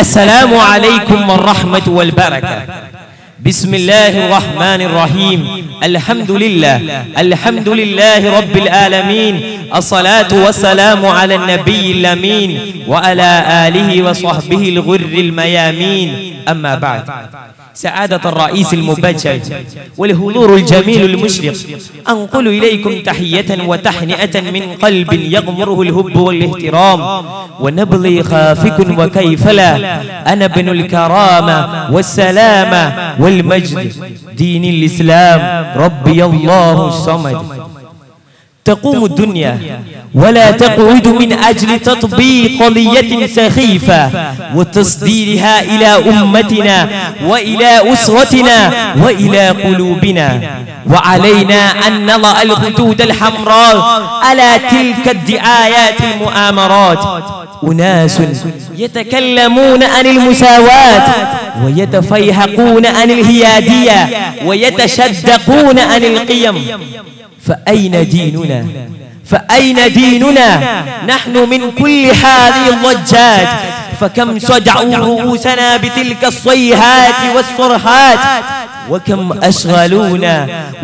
السلام عليكم والرحمة والبركة. بسم الله الرحمن الرحيم. الحمد لله، الحمد لله رب العالمين، الصلاة والسلام على النبي الأمين وعلى آله وصحبه الغر الميامين. أما بعد، سعادة الرئيس المبجل والحضور الجميل المشرق، أنقل إليكم تحية وتهنئة من قلب يغمره الحب والاحترام ونبضي خافق وكيف لا. أنا ابن الكرامة والسلامة والمجد، دين الإسلام، ربي الله الصمد. تقوم الدنيا ولا تقعد من أجل تطبيق قضية سخيفة وتصديرها إلى أمتنا وإلى أسرتنا وإلى قلوبنا، وعلينا أن نضع الخطوط الحمراء على تلك الدعايات المؤامرات. أناس يتكلمون عن المساواة ويتفيهقون عن الحيادية ويتشدقون عن القيم، فأين ديننا؟ فأين ديننا؟ نحن من كل هذه الضجات، فكم صدعوا رؤوسنا بتلك الصيحات والصرحات،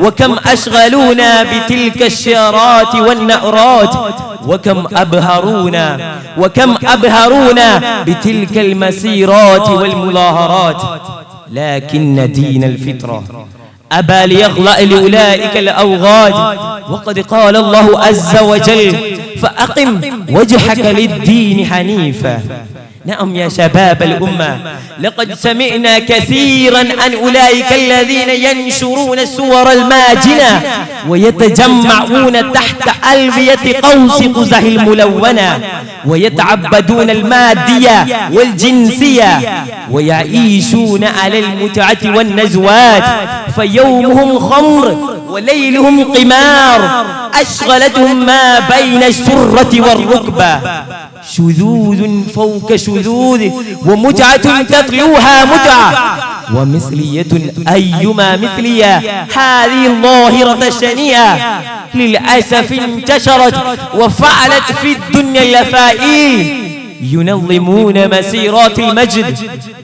وكم أشغلونا بتلك الشعارات والنأرات، وكم أبهرونا بتلك المسيرات والمظاهرات. لكن دين الفطرة أبى ليخلق لأولئك الأوغاد، وقد قال الله عز وجل: فأقم وجهك للدين حنيفا. نعم يا شباب الأمة، لقد سمعنا كثيرا عن أولئك الذين ينشرون الصور الماجنة ويتجمعون تحت ألوية قوس قزح الملونة ويتعبدون المادية والجنسية ويعيشون على المتعة والنزوات، فيومهم خمر وليلهم قمار، أشغلتهم ما بين السرة والركبة، شذوذ فوق شذوذ ومتعة تطلوها متعة ومثلية أيما مثلية. هذه الظاهرة الشنيعة للأسف انتشرت وفعلت في الدنيا اللفائيل، ينظمون مسيرات المجد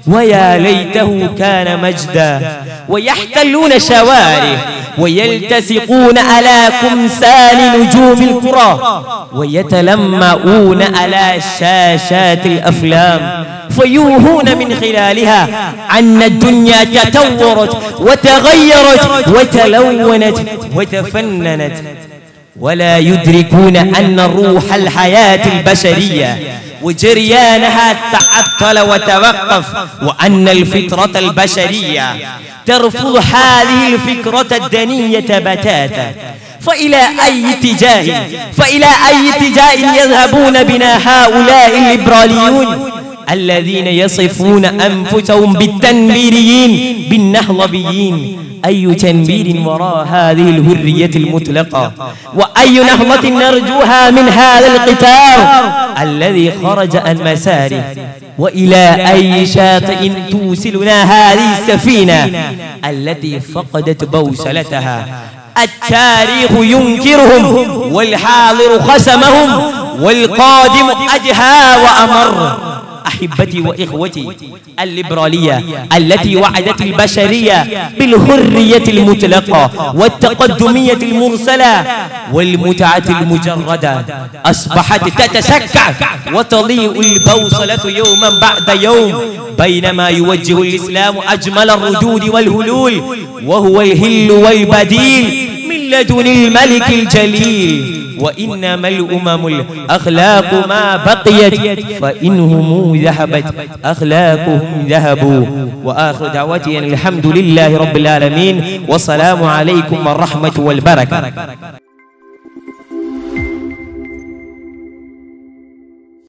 ويا ليته كان مجدا، ويحتلون شوارع ويلتصقون على كمسان نجوم الكرة ويتلمعون على شاشات الأفلام، فيوهون من خلالها أن الدنيا تطورت وتغيرت وتلونت وتفننت، ولا يدركون أن روح الحياة البشرية وجريانها تعطل وتوقف، وأن الفطرة البشرية ترفض هذه الفكرة الدنية بتاتا. فإلى أي اتجاه يذهبون بنا هؤلاء الليبراليون الذين يصفون أنفسهم بالتنبيريين بالنهضبيين؟ أي تنبير وراء هذه الحرية المطلقة؟ وأي نهضة نرجوها من هذا القطار الذي خرج عن مساره؟ وإلى أي شاطئ توصلنا هذه السفينة التي فقدت بوصلتها؟ التاريخ ينكرهم والحاضر خصمهم والقادم أجهى وأمر. أحبتي وإخوتي، الليبرالية التي وعدت البشرية بالحرية المطلقة والتقدمية المرسلة والمتعة المجردة أصبحت تتشكع وتضيء البوصلة يوما بعد يوم، بينما يوجه الإسلام أجمل الردود والهلول، وهو الهل والبديل من لدن الملك الجليل: وإنما الأمم الأخلاق ما بقيت، فإنهم ذهبت أخلاقهم ذهبوا. وآخر دعوتي أن الحمد لله رب العالمين، والسلام عليكم والرحمة والبركة.